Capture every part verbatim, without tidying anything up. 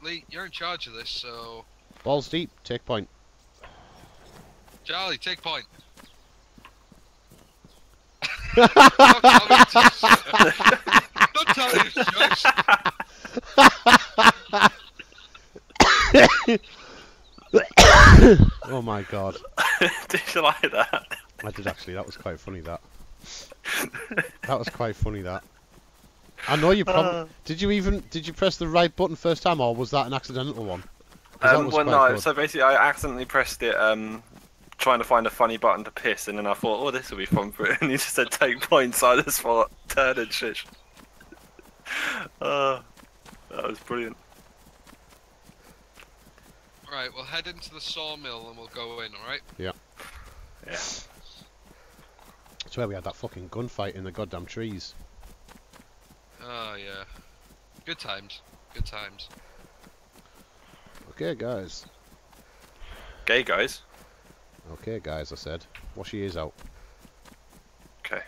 right, Lee, you're in charge of this, so... Balls deep, take point. Charlie, take point. Don't tell me it's Don't tell me it's Oh my god. Did you like that? I did actually, that was quite funny that. That was quite funny that. I know you probably... Uh, did you even... Did you press the right button first time, or was that an accidental one? Um, well, no, good. So basically I accidentally pressed it um, trying to find a funny button to piss, and then I thought, oh, this will be fun for it, and he just said take points, so I just thought, turn and shit. Uh, that was brilliant. Right, we'll head into the sawmill and we'll go in, alright? Yeah. Yeah. That's where we had that fucking gunfight in the goddamn trees. Oh, yeah. Good times. Good times. Okay, guys. Gay guys? Okay, guys, I said. Wash your ears out. Okay.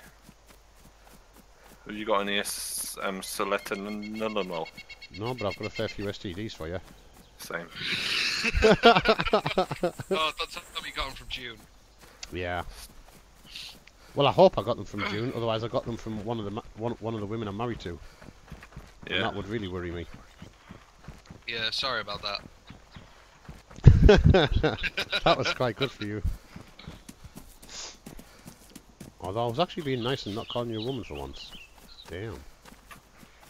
Have you got any um, Soletanol? No, but I've got a fair few S T Ds for you. Same. Oh, that's how we got them from June. Yeah. Well, I hope I got them from June. Otherwise, I got them from one of the ma one one of the women I'm married to. Yeah. And that would really worry me. Yeah, sorry about that. That was quite good for you. Although I was actually being nice and not calling you a woman for once. Damn.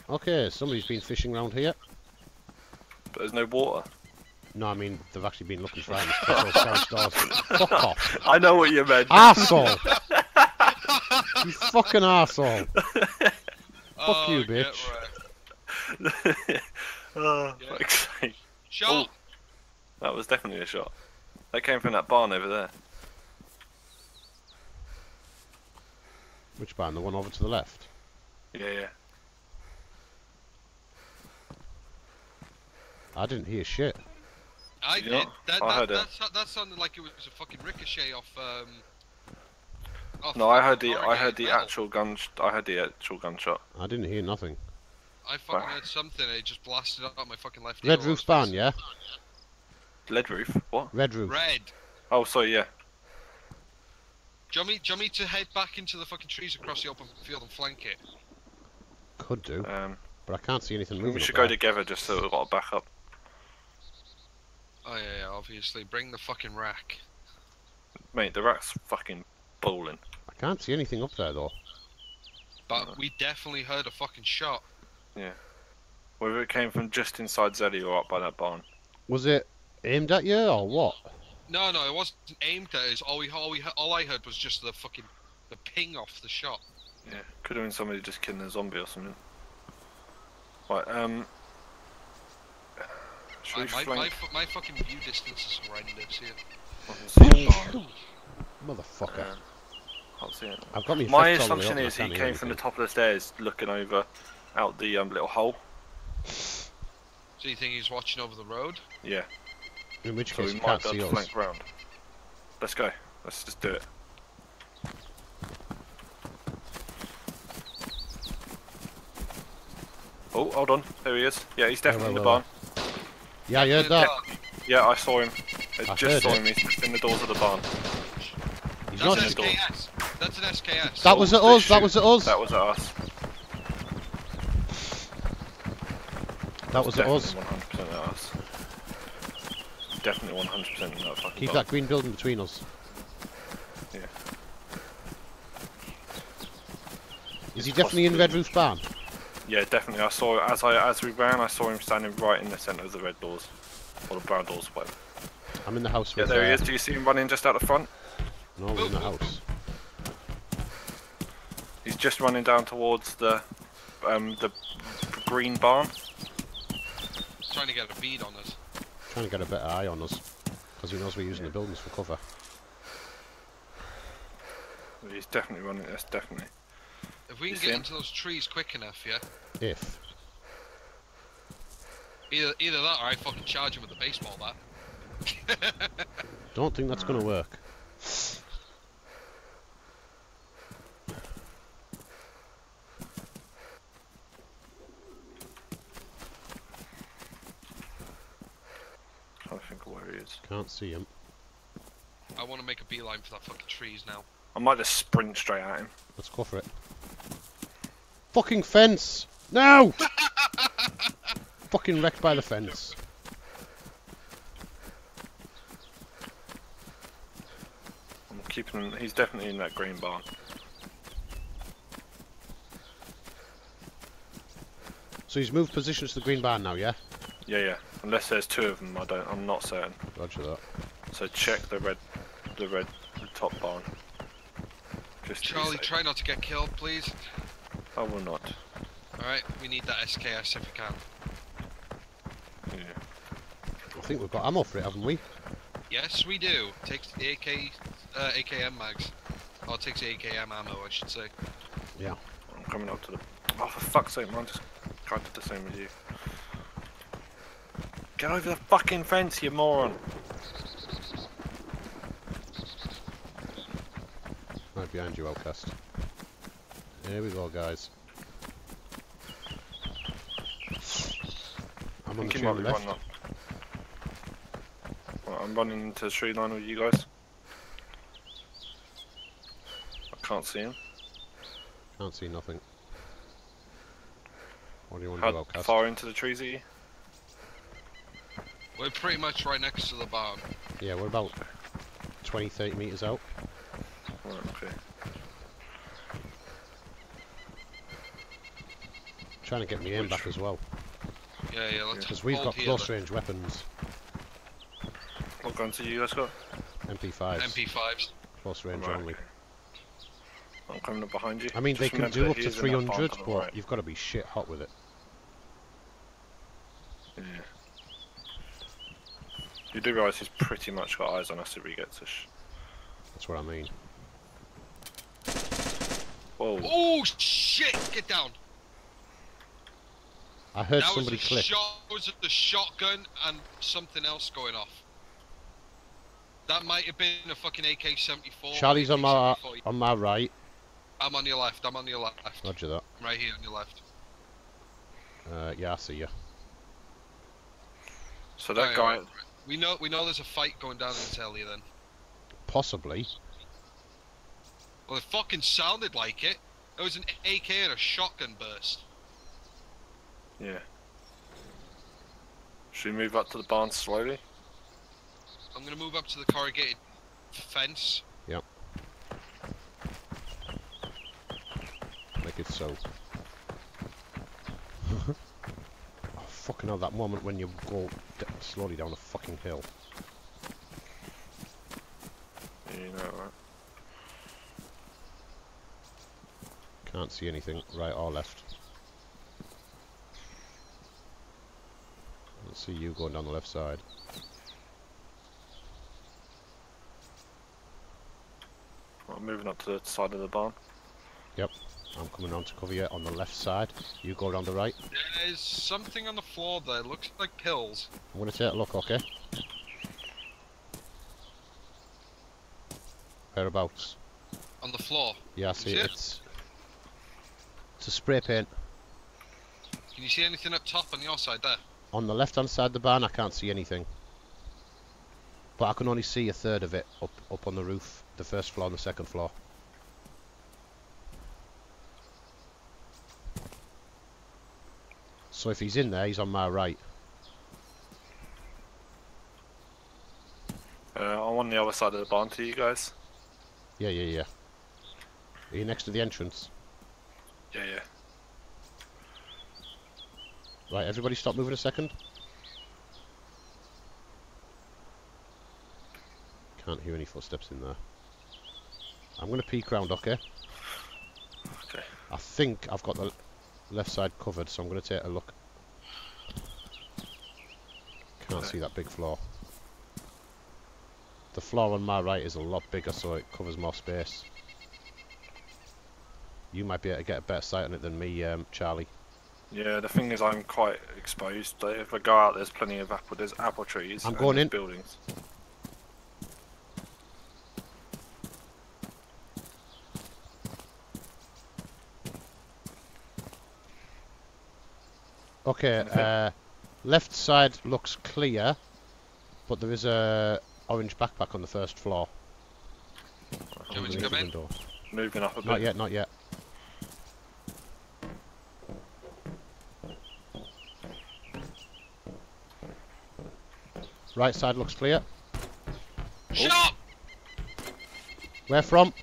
Okay, somebody's been fishing around here. But there's no water. No, I mean, they've actually been looking for items. Fuck off. I know what you meant. Arsehole! You fucking arsehole! Fuck oh, you, bitch! Right. Oh, yeah. Fuck's sake. Shot! Oh, that was definitely a shot. That came from that barn over there. Which barn? The one over to the left? Yeah, yeah. I didn't hear shit. I did. That, that, I heard that, that, that sounded like it was a fucking ricochet off. Um, Off no, I heard the I heard the metal. actual gun. I heard the actual gunshot. I didn't hear nothing. I fucking wow. heard something. And it just blasted out my fucking left. Red roof barn, yeah. Lead roof. What? Red roof. Red. Oh, sorry, yeah. Do you want me, do you want me to head back into the fucking trees across the open field and flank it? Could do. Um, but I can't see anything moving. We should go there. together just so we've got a backup. Oh yeah, yeah, obviously. Bring the fucking rack. Mate, the rack's fucking bowling. I can't see anything up there though. But no. We definitely heard a fucking shot. Yeah. Whether it came from just inside Zele or up by that barn. Was it aimed at you or what? No, no, it wasn't aimed at us. All we, all we, all I heard was just the fucking, the ping off the shot. Yeah, could have been somebody just killing a zombie or something. Right, um. Should we my, my, my, my fucking view distance is horrendous here. Motherfucker. Um, can't see it. I've got me my assumption is he came from the top of the stairs looking over out the um, little hole. So you think he's watching over the road? Yeah. In which so case we might be able to flank round. Let's go. Let's just do it. Oh, hold on. There he is. Yeah, he's definitely in the barn. Yeah, I heard that. Yeah, I saw him. I, I just saw him. It. He's in the doors of the barn. He's That's not an S K S. That's an S K S. That oh, was at us. That was at us. That was at us. That was at us. one hundred percent at us. Definitely one hundred percent in that fucking Keep barn. That green building between us. Yeah. Is he it's definitely in Red Roof Barn? Yeah, definitely. I saw as I as we ran, I saw him standing right in the centre of the red doors, or the brown doors, whatever. I'm in the house. Yeah, there uh, he is. Do you see him running just out the front? No, we're in the house. He's just running down towards the um, the green barn. Trying to get a bead on us. Trying to get a better eye on us, because he knows we're using yeah. the buildings for cover. He's definitely running. That's definitely. If we can get into those trees quick enough, yeah. If. Either either that, or I fucking charge him with a baseball bat. Don't think that's gonna work. trying to think of where he is. Can't see him. I want to make a beeline for that fucking trees now. I might just sprint straight at him. Let's go for it. Fucking fence! No! Fucking wrecked by the fence. I'm keeping him. He's definitely in that green barn. So he's moved positions to the green barn now, yeah? Yeah, yeah. Unless there's two of them, I don't. I'm not certain. Roger that. So check the red, the red the top barn. Just Charlie, try not to get killed, please. I will not. Alright, we need that S K S if we can. Yeah. I think we've got ammo for it, haven't we? Yes, we do. It takes A K, uh, A K M mags. Or it takes A K M ammo, I should say. Yeah. I'm coming up to the... Oh, for fuck's sake, man. Just kind of the same as you. Get over the fucking fence, you moron! Right behind you, Outcast. Here we go, guys. I'm on the tree left. Right, I'm running into the tree line with you guys. I can't see him. Can't see nothing. What do you want to do, Outcast? How far into the trees are you? We're pretty much right next to the barn. Yeah, we're about twenty, thirty metres out. Right, okay. Trying to get me aim back as well. Yeah, yeah, let's because we've got close range weapons. What guns do you guys got? M P fives. M P fives. Close range right. only. I'm coming up behind you. I mean, just they can do up to three hundred, but right. you've got to be shit hot with it. Yeah. You do realise he's pretty much got eyes on us if he gets us. That's what I mean. Whoa. Oh shit! Get down! I heard that somebody click. That was the shotgun and something else going off. That might have been a fucking A K seventy-four. Charlie's on my on my right. I'm on your left. I'm on your left. Roger that. I'm right here on your left. Uh, yeah, I see you. So that right, guy. Right. We know we know there's a fight going down in the telly then. Possibly. Well, it fucking sounded like it. It was an A K and a shotgun burst. Yeah. Should we move up to the barn slowly? I'm going to move up to the corrugated fence. Yep. Make it so. Oh, fucking hell, that moment when you go slowly down a fucking hill. You know, right? Can't see anything, right or left. Let's see you going down the left side. I'm moving up to the side of the barn. Yep, I'm coming on to cover you on the left side. You go around the right. There's something on the floor there, looks like pills. I'm going to take a look, okay? Whereabouts? On the floor? Yeah, I see it. It's, it's a spray paint. Can you see anything up top on your side there? On the left hand side of the barn I can't see anything. But I can only see a third of it up up on the roof, the first floor and the second floor. So if he's in there, he's on my right. Uh, I'm on the other side of the barn to you guys. Yeah, yeah, yeah. Are you next to the entrance? Yeah, yeah. Right, everybody stop moving a second. Can't hear any footsteps in there. I'm going to peek round, okay? Okay. I think I've got the left side covered, so I'm going to take a look. Can't okay. see that big floor. The floor on my right is a lot bigger, so it covers more space. You might be able to get a better sight on it than me, um, Charlie. Yeah, the thing is, I'm quite exposed. If I go out, there's plenty of apple. There's apple trees. I'm going in. Buildings. Okay. Uh, left side looks clear. But there is a orange backpack on the first floor. Do you want me to come in? Door. Moving up a bit. Not yet, not yet. Right side looks clear. Shut oh. up! Where from?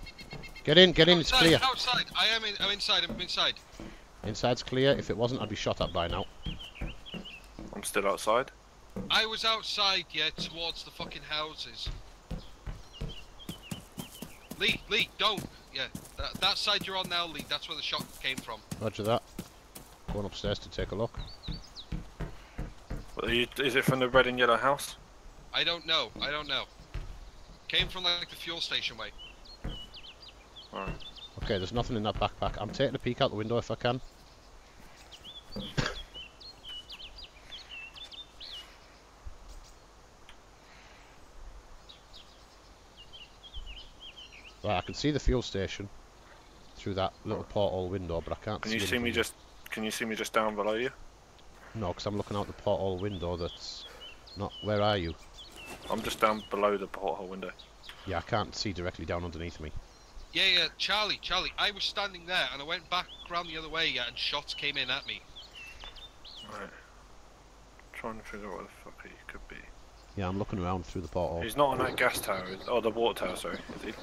Get in, get in, outside, it's clear. Outside, I am in, I'm inside, I'm inside. Inside's clear, if it wasn't I'd be shot at by now. I'm still outside. I was outside, yeah, towards the fucking houses. Lee, Lee, don't! Yeah, that, that side you're on now, Lee, that's where the shot came from. Roger that. Going upstairs to take a look. Well, you, is it from the red and yellow house? I don't know, I don't know. Came from like the fuel station way. Alright. Okay, there's nothing in that backpack. I'm taking a peek out the window if I can. Right, I can see the fuel station through that little porthole window, but I can't. Can see you see anything. me just? Can you see me just down below you? No, because I'm looking out the porthole window. That's not. Where are you? I'm just down below the porthole window. Yeah, I can't see directly down underneath me. Yeah, yeah, Charlie, Charlie. I was standing there, and I went back round the other way, yeah, and shots came in at me. Right. I'm trying to figure out where the fuck he could be. Yeah, I'm looking around through the porthole. He's not on that gas tower, or the water tower, sorry, is he?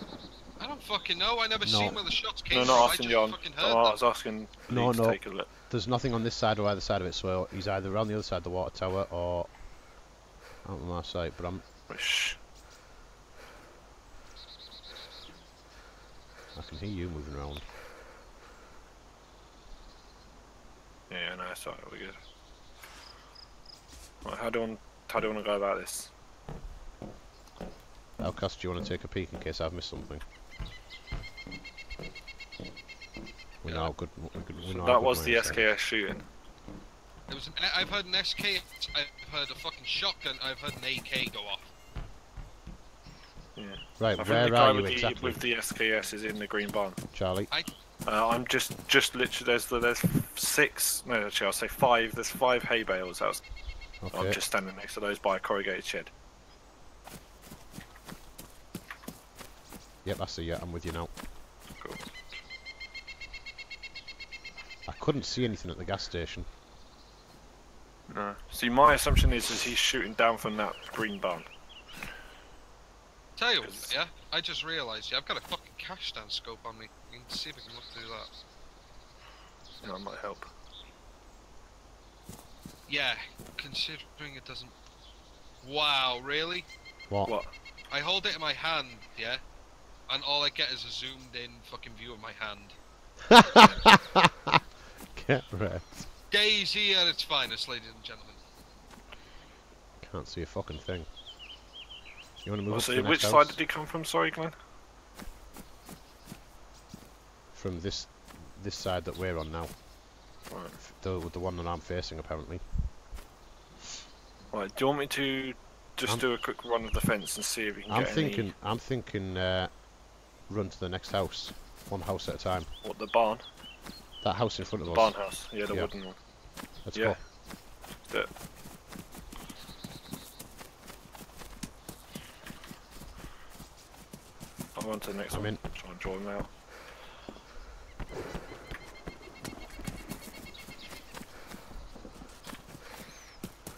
I don't fucking know, I never no. seen where the shots came no, from, I just on, fucking heard oh, I was asking no, no. to take a look. There's nothing on this side or either side of it, so he's either around the other side of the water tower, or... out on my side, but I'm... Shh. I can hear you moving around. Yeah, no, it's alright, we're good. Right, how do I... How do you want to go about this? Outcast, do you want to take a peek in case I've missed something? We yeah. know good. We could, we so know that was the S K S shooting. It was an, I've heard an S K S. I've heard a fucking shotgun. I've heard an A K go off. Yeah. Right. I where think the guy are you with exactly? The, with the S K S is in the green barn. Charlie. I... Uh, I'm just, just literally. There's, the, there's six. No, actually, I'll say five. There's five hay bales. That was. Okay. I'm just standing next to those by a corrugated shed. Yep, I see ya, I'm with you now. Cool. I couldn't see anything at the gas station. No. See, my assumption is, is he's shooting down from that green barn. Tell you what, yeah, I just realised, yeah, I've got a fucking cash stand scope on me. You can see if I can look through that. No, that might help. Yeah, considering it doesn't... Wow, really? What? What? I hold it in my hand, yeah? And all I get is a zoomed-in fucking view of my hand. Get wrecked. Daisy at its finest, ladies and gentlemen. Can't see a fucking thing. You want to move oh, so to the Which side house? did he come from, sorry, Glenn? From this this side that we're on now. Right. The, the one that I'm facing, apparently. Right, do you want me to just I'm, do a quick run of the fence and see if we can I'm get thinking, any... I'm thinking uh, run to the next house, one house at a time. What, the barn? That house in front of the us. The barn house, yeah, the yeah. wooden one. Let's yeah. go. Let's do it. I'll run to the next I'm one. I'm in. Try and draw them out.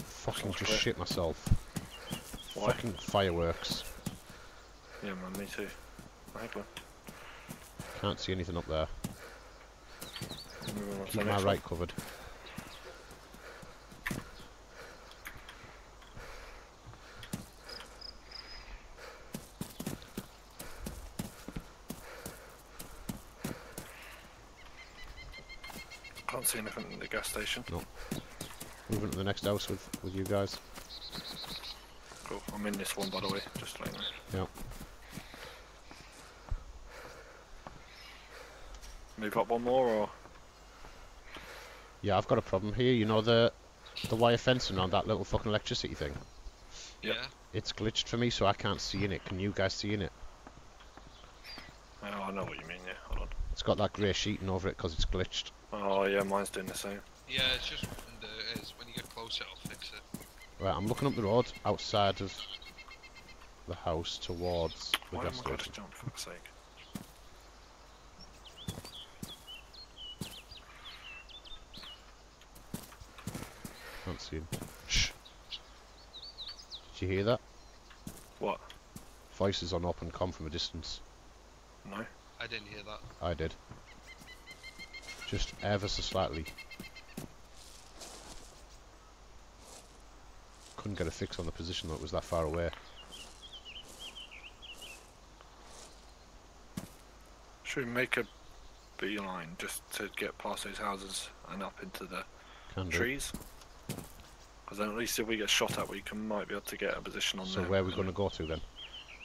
Fucking just shit myself. Why? Fucking fireworks. Yeah man, me too. Can't see anything up there. Keep my right covered. Can't see anything in the gas station. No. Moving to the next house with, with you guys. Cool, I'm in this one by the way, just like that. Yep. Move up one more or? Yeah, I've got a problem here, you know the the wire fencing on that little fucking electricity thing? Yeah. It's glitched for me so I can't see in it, can you guys see in it? Oh, I know what you mean, yeah, hold on. It's got that grey sheeting over it because it's glitched. Oh yeah, mine's doing the same. Yeah, it's just... It is. When you get close, it'll fix it. Right, I'm looking up the road outside of the house towards the gas station. Why am I going to jump, for fuck's sake? Can't see him. Shh. Did you hear that? What? Voices on up and come from a distance. No. I didn't hear that. I did. Just ever so slightly. Couldn't get a fix on the position though, it was that far away. Should we make a beeline just to get past those houses and up into the can trees? Because then at least if we get shot at, we can, might be able to get a position on so there. So where are we going to go to then?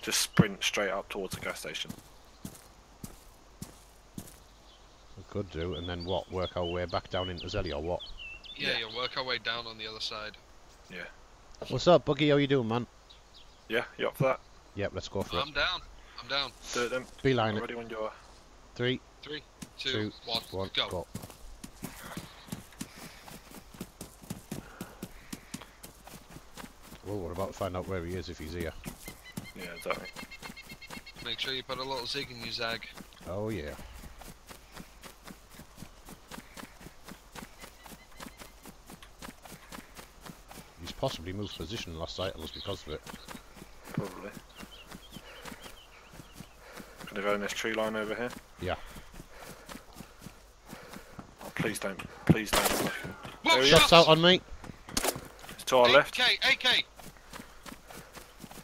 Just sprint straight up towards the gas station. We could do, and then what? Work our way back down into Zele or what? Yeah, yeah, you'll work our way down on the other side. Yeah. What's up, Buggy? How you doing, man? Yeah, you up for that? Yep, let's go for I'm it. I'm down. I'm down. Do it then. Beeline it. Ready when you are. Three. Three. Two. two one. one go. go. Well, we're about to find out where he is if he's here. Yeah, exactly. Make sure you put a little zig in your zag. Oh yeah. He's possibly moved position last sight was because of it. Probably. Can I go in this tree line over here? Yeah. Oh, please don't. Please don't. Whoa, shots. shots out on me. It's to our left. A K. A K.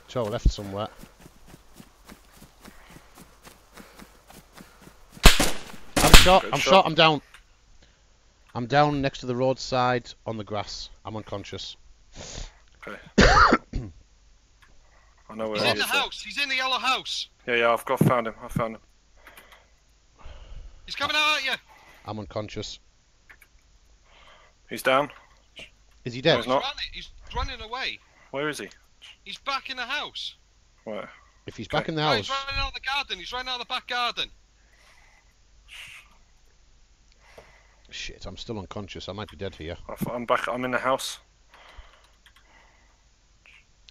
So left somewhere. I'm shot, Good I'm shot. shot, I'm down. I'm down next to the roadside on the grass. I'm unconscious. Okay. I know where He's he in is, the house, though. He's in the yellow house. Yeah, yeah, I've got found him, I found him. He's coming out at you. I'm unconscious. He's down. Is he dead? No, he's, he's, not. Run, he's running away. Where is he? He's back in the house. Where? If he's okay. back in the house. No, he's running out of the garden. He's running out of the back garden. Shit, I'm still unconscious. I might be dead here. I'm back. I'm in the house.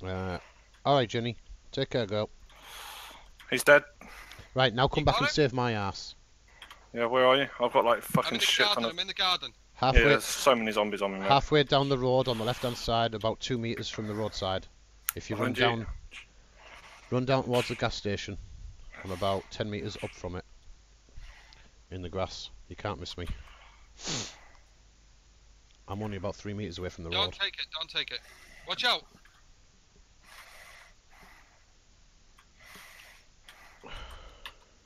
Uh, all right, Jenny. Take care, girl. He's dead. Right now, come you back and him? save my ass. Yeah, where are you? I've got like fucking I'm in the shit. Garden, I'm in the garden. Halfway. Yeah, there's so many zombies on me. Mate. Halfway down the road, on the left-hand side, about two meters from the roadside. If you run down, run down towards the gas station, I'm about ten meters up from it. In the grass, you can't miss me. I'm only about three meters away from the road. Don't take it! Don't take it! Watch out!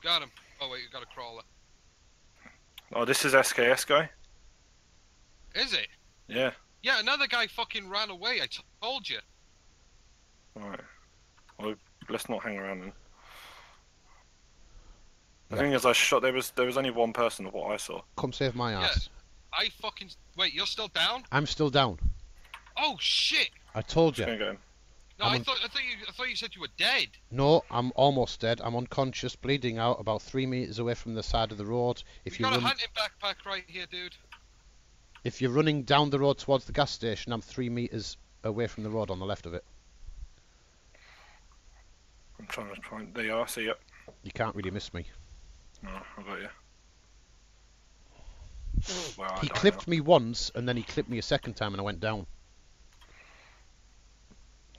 Got him! Oh wait, you got a crawler. Oh, this is S K S guy. Is it? Yeah. Yeah, another guy fucking ran away. I told you. Alright, well, let's not hang around then. The yeah. thing is, I shot, there was there was only one person of what I saw. Come save my ass. Yeah. I fucking... Wait, you're still down? I'm still down. Oh shit! I told you. Go no, I, thought, I, thought you, I thought you said you were dead. No, I'm almost dead. I'm unconscious, bleeding out, about three metres away from the side of the road. If You've you got run... a hunting backpack right here, dude. If you're running down the road towards the gas station, I'm three metres away from the road on the left of it. I'm trying to find. There you are, see it. You can't really miss me. No, I got you. Well, he clipped know. me once, and then he clipped me a second time, and I went down.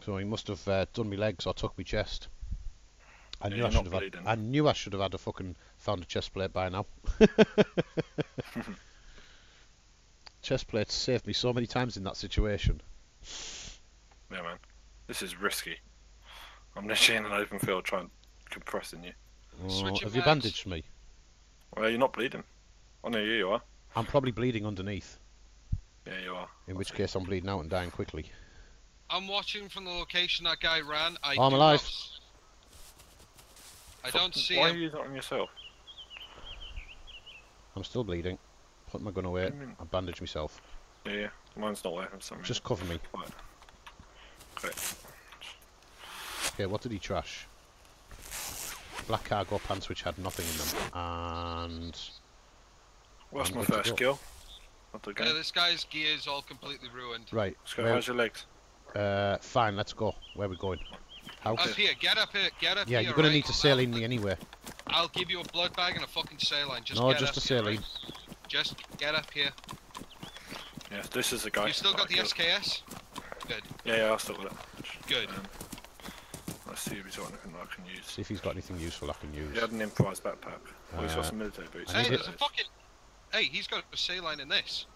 So he must have uh, done my legs or took my chest. I yeah, knew I should have. Had, I knew I should have had a fucking found a chest plate by now. Chest plates saved me so many times in that situation. Yeah, man, this is risky. I'm literally in an open field trying compressing you. Oh, have you bandaged me? Well, you're not bleeding. Oh no, you are. I'm probably bleeding underneath. Yeah, you are. In which case, I'm bleeding out and dying quickly. I'm watching from the location that guy ran. I I'm alive. Not... I don't see him. Why are you not on yourself? I'm still bleeding. Put my gun away. I bandage myself. Yeah, yeah. Mine's not there. Just cover me. Right. Okay. Okay, what did he trash? Black cargo pants which had nothing in them, and... What's well, my first kill? Not yeah, this guy's gear is all completely ruined. Right. Let's go, where... how's your legs? Uh, fine, let's go. Where are we going? House? Up here, get up here, get up yeah, here. Yeah, you're gonna right? need to saline me anyway. I'll give you a blood bag and a fucking saline. Just no, get just up a saline. Here, right? Just get up here. Yeah, this is the guy. You still got the S K S? Good. Yeah, yeah, I'll still got it. Good. Um, let's see if he's got anything I can use. See if he's got anything useful I can use. He had an improvised backpack. Uh, oh, he's got some military boots. Hey, there's a fucking... Hey, he's got a saline in this.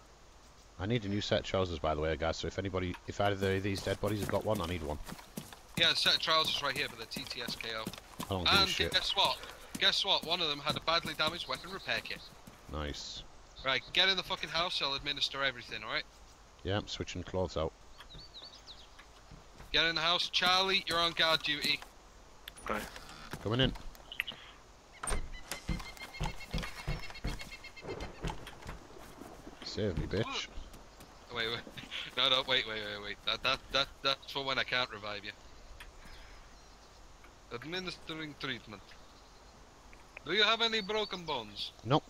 I need a new set of trousers, by the way, guys, so if anybody... If either of these dead bodies have got one, I need one. Yeah, a set of trousers right here, but they're T T S K O. I don't give a shit. And guess what? Guess what? One of them had a badly damaged weapon repair kit. Nice. Right, get in the fucking house, I'll administer everything, alright? Yeah, I'm switching clothes out. Get in the house. Charlie, you're on guard duty. Okay. Coming in. Save me, bitch. Wait, wait. No, no, wait, wait, wait, wait. That, that, that, that's for when I can't revive you. Administering treatment. Do you have any broken bones? Nope.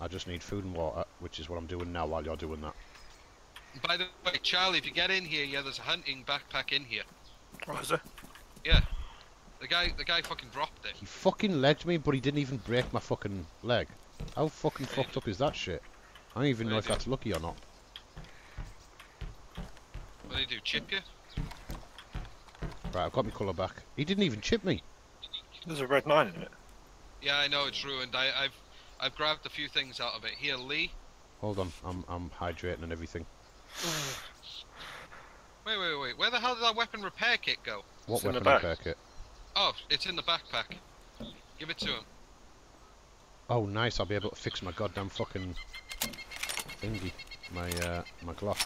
I just need food and water, which is what I'm doing now while you're doing that. By the way, Charlie, if you get in here, yeah, there's a hunting backpack in here. What is it? Yeah. The guy, the guy fucking dropped it. He fucking ledged me, but he didn't even break my fucking leg. How fucking yeah. fucked up is that shit? I don't even what know do if do? that's lucky or not. What do you do, chip you? Right, I've got my colour back. He didn't even chip me. There's a red nine in it. Yeah, I know, it's ruined. I, I've, I've grabbed a few things out of it. Here, Lee. Hold on, I'm, I'm hydrating and everything. Wait, wait, wait, where the hell did that weapon repair kit go? What it's weapon repair kit? Oh, it's in the backpack. Give it to him. Oh, nice, I'll be able to fix my goddamn fucking thingy. My, uh, my Glock.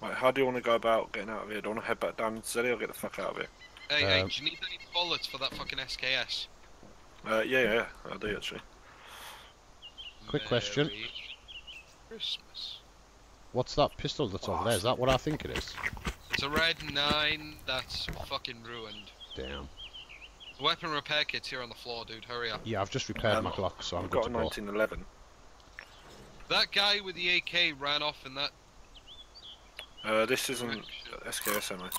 Right, how do you want to go about getting out of here? Do you want to head back down to Zele or get the fuck out of here? Hey, um, hey, do you need any bullets for that fucking S K S? Uh, yeah, yeah, I do actually. Quick Merry question. Christmas. What's that pistol that's over there? Is that what I think it is? It's a red nine that's fucking ruined. Damn. The weapon repair kit's here on the floor, dude. Hurry up. Yeah, I've just repaired um, my Glock, so I'm good to go. I've got a nineteen eleven. That guy with the A K ran off in that... Uh, this isn't S K S, am I?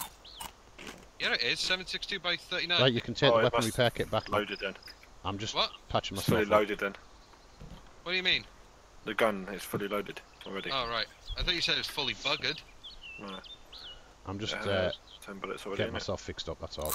Yeah, it is. seven sixty-two by thirty-nine. Right, you can take oh, the weapon repair kit back. Loaded then. I'm just what? patching myself It's fully loaded up. then. What do you mean? The gun is fully loaded already. Oh, right. I thought you said it was fully buggered. No. I'm just yeah, uh, ten bullets already, getting myself it? fixed up, that's all.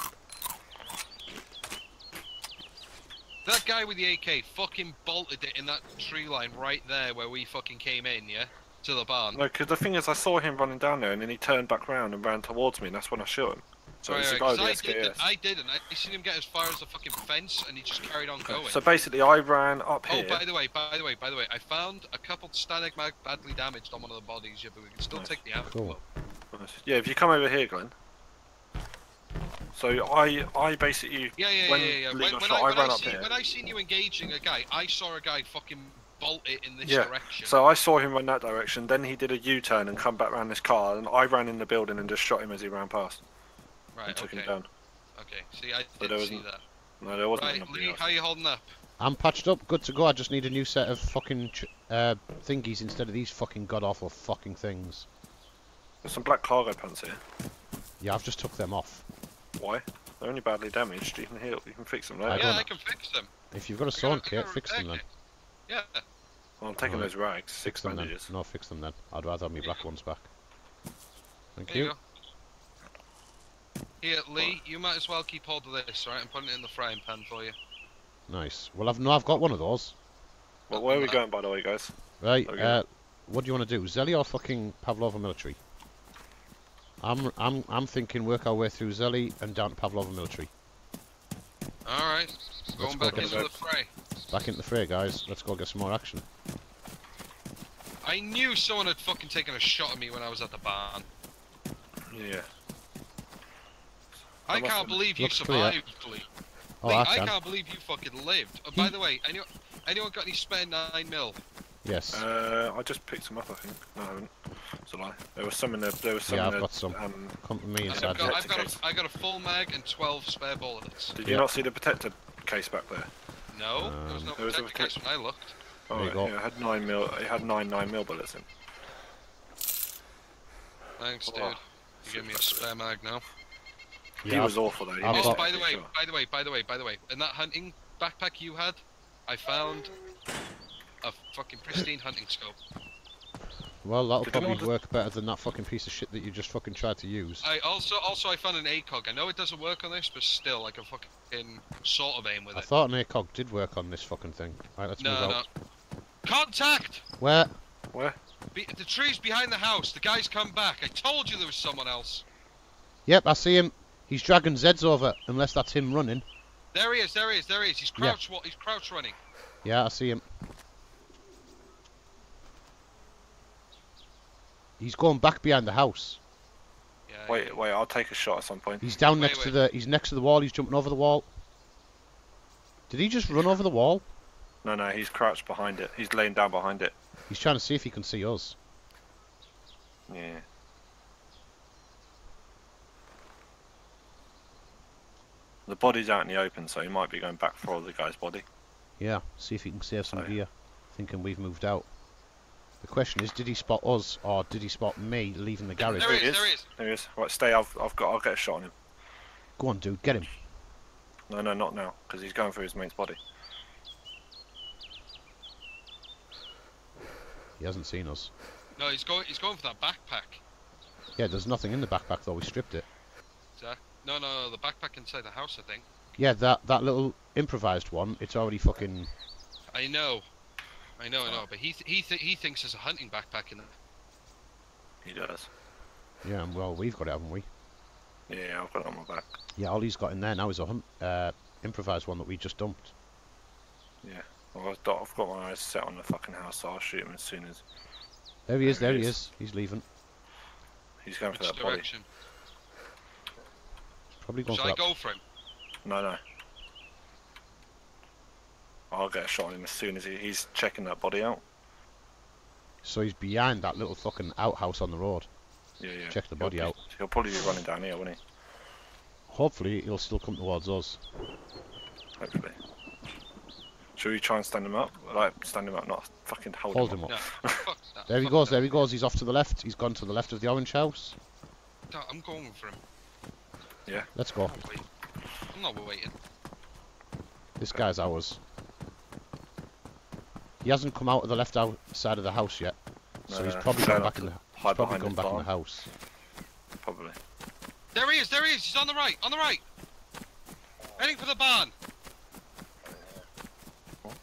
That guy with the A K fucking bolted it in that tree line right there where we fucking came in, yeah? To the barn. No, because the thing is I saw him running down there and then he turned back round and ran towards me and that's when I shot him. So right, it's right, the guy with the S K S. I didn't. I seen him get as far as the fucking fence and he just carried on okay. going. So basically I ran up oh, here. Oh, by the way, by the way, by the way, I found a coupled Stalag mag badly damaged on one of the bodies, yeah, but we can still nice. take the ammo. Cool. Nice. Yeah, if you come over here, Glenn. So I I basically... Yeah, yeah, when yeah, yeah. When, when, shot, I, when, I I see, when I seen you engaging a guy, I saw a guy fucking bolt it in this yeah. direction. So I saw him run that direction, then he did a U-turn and come back around this car, and I ran in the building and just shot him as he ran past. Right, and took okay. him down. Okay, see, I didn't so see that. No, there wasn't. Right, Lee, how are you holding up? I'm patched up, good to go, I just need a new set of fucking ch uh, thingies instead of these fucking god-awful fucking things. There's some black cargo pants here. Yeah, I've just took them off. Why? They're only badly damaged, you can heal, you can fix them later. Yeah, I, I can fix them. If you've got a sawn kit, fix them then. Yeah. Well, I'm taking right. those rags, six them bandages. Then. No, fix them then. I'd rather have my black ones back. Thank there you. you Here, Lee, you might as well keep hold of this, right? I'm putting it in the frying pan for you. Nice. Well, I've no, I've got one of those. Well, where are we going, by the way, guys? Right, okay. uh, what do you want to do? Zele or fucking Pavlova Military? I'm, I'm, I'm thinking work our way through Zele and down to Pavlova Military. Alright, going back into the fray. Back into the fray, guys. Let's go get some more action. I knew someone had fucking taken a shot at me when I was at the barn. Yeah. I can't believe you survived, Lee. Oh, Lee, I, can. I can't believe you fucking lived. Oh, by the way, anyone, anyone got any spare nine mil? Yes. Uh, I just picked them up, I think. No, I haven't. It's a lie. There was some in there. There was some yeah, I've in got some. Um, Come to me inside. I've got, I've got, a, I got a full mag and twelve spare bullets. Did you yeah. not see the protector case back there? No, um, there was no there protector was case when I looked. Oh, right, yeah, it had nine mil. It had nine nine mil bullets in. Thanks, dude. You give me a spare mag now. Yeah, he was awful though. Oh, got... by the way, by the way, by the way, by the way, in that hunting backpack you had, I found a fucking pristine hunting scope. Well, that'll Did probably work better than that fucking piece of shit that you just fucking tried to use. I also, also I found an ACOG. I know it doesn't work on this, but still, I can fucking sort of aim with I it. I thought an ACOG did work on this fucking thing. Right, let's no, move no. out. Contact! Where? Where? Be the tree's behind the house. The guy's come back. I told you there was someone else. Yep, I see him. He's dragging Zeds over, unless that's him running. There he is, there he is, there he is. He's crouch, yeah. He's crouch running. Yeah, I see him. He's going back behind the house. Yeah, wait, yeah. wait, I'll take a shot at some point. He's down wait, next wait. to the, he's next to the wall, he's jumping over the wall. Did he just run over the wall? No, no, he's crouched behind it. He's laying down behind it. He's trying to see if he can see us. Yeah. The body's out in the open, so he might be going back for the guy's body. Yeah, see if he can save some oh, yeah. gear, thinking we've moved out. The question is, did he spot us, or did he spot me leaving the garage? There he is, there he is. There he is. Right, stay, I've, I've got, I'll get a shot on him. Go on, dude, get him. No, no, not now, because he's going through his mate's body. He hasn't seen us. No, he's going, he's going for that backpack. Yeah, there's nothing in the backpack, though, we stripped it. Exactly. No, no, the backpack inside the house, I think. Yeah, that that little improvised one, it's already fucking... I know. I know, I know, but he th he th he thinks there's a hunting backpack in there. He does. Yeah, well, we've got it, haven't we? Yeah, I've got it on my back. Yeah, all he's got in there now is a hunt, uh, improvised one that we just dumped. Yeah, well, I've got, I've got my eyes set on the fucking house, so I'll shoot him as soon as... There he is, there he is. He's leaving. He's going for that body. Probably going Shall I up. go for him? No, no. I'll get a shot on him as soon as he, he's checking that body out. So he's behind that little fucking outhouse on the road. Yeah, yeah. Check the he'll body be, out. He'll probably be running down here, won't he? Hopefully he'll still come towards us. Hopefully. Should we try and stand him up? Like, stand him up, not fucking hold, hold him up. Him up. No. Fuck that. There he Fuck goes, that. there he goes. He's off to the left. He's gone to the left of the orange house. No, I'm going for him. Yeah. Let's go. I'm not waiting. This guy's ours. He hasn't come out of the left out side of the house yet, so no, he's probably gone back, in the, he's probably gone back in the house. Probably. There he is, there he is, he's on the right, on the right! Heading for the barn! What?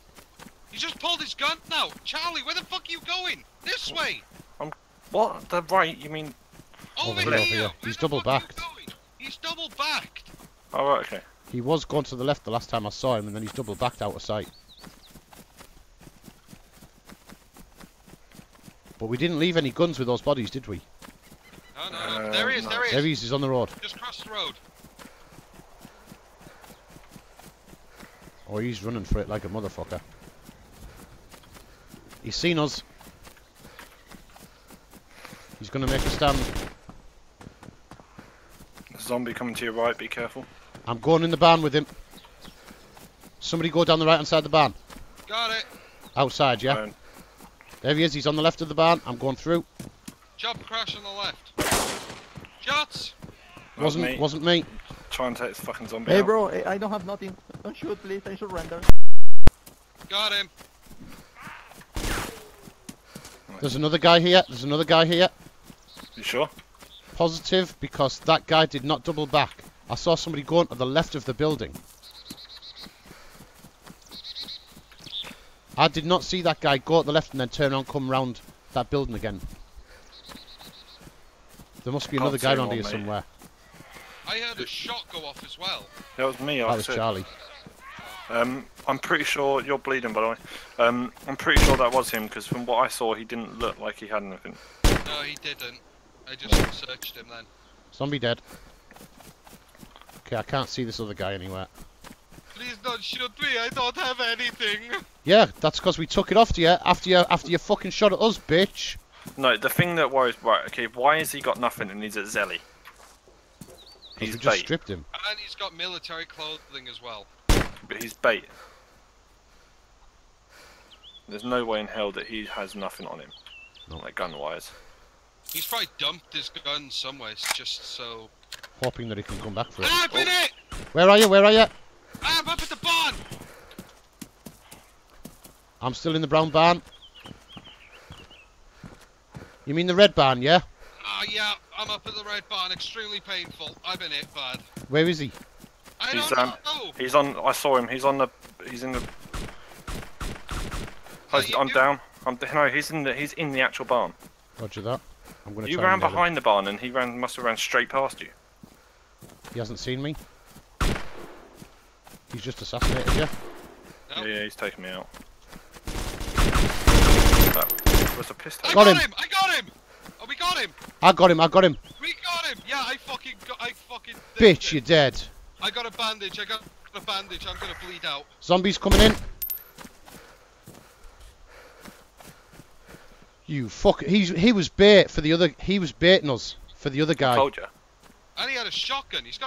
He just pulled his gun now! Charlie, where the fuck are you going? This what? way! I'm... What? The right, you mean... Over, over here! here. He's double-backed. He's double backed! Oh, right, okay. He was going to the left the last time I saw him, and then he's double backed out of sight. But we didn't leave any guns with those bodies, did we? No, no, no. There he is, there he is! There he is, he's on the road. Just crossed the road. Oh, he's running for it like a motherfucker. He's seen us. He's gonna make a stand. Zombie coming to your right, be careful. I'm going in the barn with him. Somebody go down the right hand side of the barn. Got it. Outside, yeah? Fine. There he is, he's on the left of the barn. I'm going through. Job crash on the left. Shots! Wasn't me. Wasn't me. Try and take this fucking zombie Hey out. bro, I don't have nothing. Don't shoot please, I surrender. Got him. There's another guy here, there's another guy here. You sure? Positive, because that guy did not double back. I saw somebody going to the left of the building. I did not see that guy go to the left and then turn around, come round that building again. There must be another guy around here somewhere. I heard a shot go off as well. That was me, I was Charlie. Um, I'm pretty sure you're bleeding, by the way. Um, I'm pretty sure that was him, because from what I saw, he didn't look like he had anything. No, he didn't. I just searched him then. Zombie dead. Okay, I can't see this other guy anywhere. Please don't shoot me, I don't have anything. Yeah, that's because we took it off to you after you after you fucking shot at us, bitch. No, the thing that worries, right, okay, why has he got nothing and he's at Zele? He's bait. Just stripped him. And he's got military clothing as well. But he's bait. There's no way in hell that he has nothing on him. Nope. Like gun wise. He's probably dumped his gun somewhere, just so... hoping that he can come back for it. Ah, I've been oh. it! Where are you? Where are you? I'm up at the barn! I'm still in the brown barn. You mean the red barn, yeah? Ah, uh, yeah, I'm up at the red barn. Extremely painful. I've been hit bad. Where is he? I he's, don't um, know! He's on... I saw him. He's on the... He's in the... I, I'm down. I'm, no, he's in the he's in the actual barn. Roger that. I'm gonna. You ran behind the barn, and he ran must have ran straight past you. He hasn't seen me. He's just assassinated you. Nope. Yeah, he's taken me out. That was a pistol. I got, got him. him! I got him! Oh, we got him! I got him! I got him! We got him! Yeah, I fucking got. I fucking. Bitch, you're dead. I got a bandage. I got a bandage. I'm gonna bleed out. Zombies coming in. You fuck! He's he was bait for the other. He was baiting us for the other guy. I told you. And he had a shotgun. He's got a